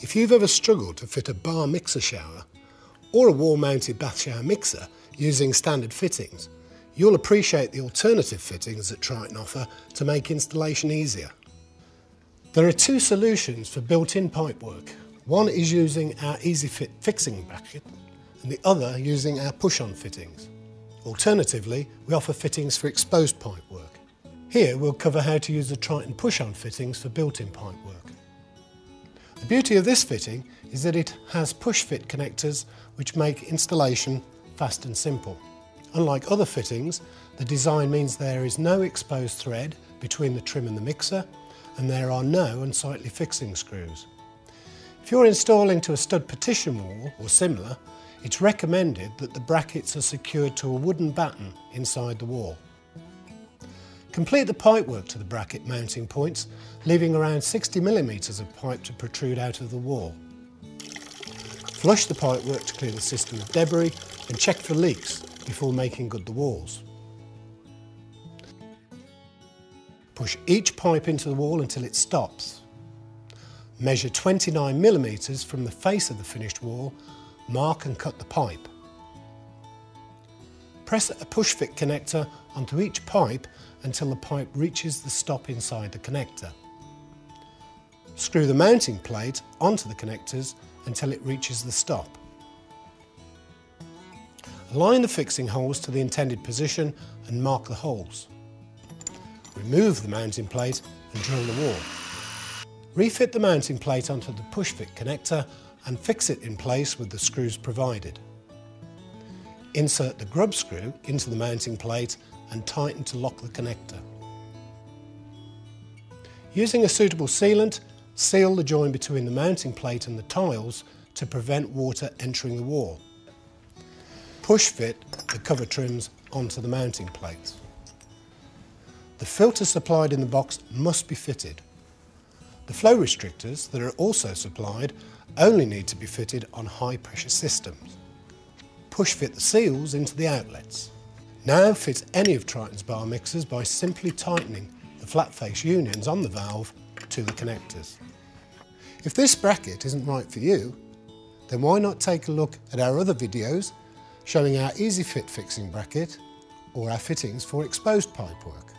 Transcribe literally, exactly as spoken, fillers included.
If you've ever struggled to fit a bar mixer shower or a wall-mounted bath shower mixer using standard fittings, you'll appreciate the alternative fittings that Triton offer to make installation easier. There are two solutions for built-in pipework. One is using our EasyFit fixing bracket and the other using our push-on fittings. Alternatively, we offer fittings for exposed pipework. Here we'll cover how to use the Triton push-on fittings for built-in pipework. The beauty of this fitting is that it has push-fit connectors which make installation fast and simple. Unlike other fittings, the design means there is no exposed thread between the trim and the mixer, and there are no unsightly fixing screws. If you're installing to a stud partition wall or similar, it's recommended that the brackets are secured to a wooden batten inside the wall. Complete the pipework to the bracket mounting points, leaving around sixty millimetres of pipe to protrude out of the wall. Flush the pipework to clear the system of debris and check for leaks before making good the walls. Push each pipe into the wall until it stops. Measure twenty-nine millimetres from the face of the finished wall, mark and cut the pipe. Press a push-fit connector onto each pipe until the pipe reaches the stop inside the connector. Screw the mounting plate onto the connectors until it reaches the stop. Align the fixing holes to the intended position and mark the holes. Remove the mounting plate and drill the wall. Refit the mounting plate onto the push-fit connector and fix it in place with the screws provided. Insert the grub screw into the mounting plate and tighten to lock the connector. Using a suitable sealant, seal the join between the mounting plate and the tiles to prevent water entering the wall. Push-fit the cover trims onto the mounting plates. The filter supplied in the box must be fitted. The flow restrictors that are also supplied only need to be fitted on high pressure systems. Push fit the seals into the outlets. Now fit any of Triton's bar mixers by simply tightening the flat face unions on the valve to the connectors. If this bracket isn't right for you, then why not take a look at our other videos showing our EasyFit fixing bracket or our fittings for exposed pipework.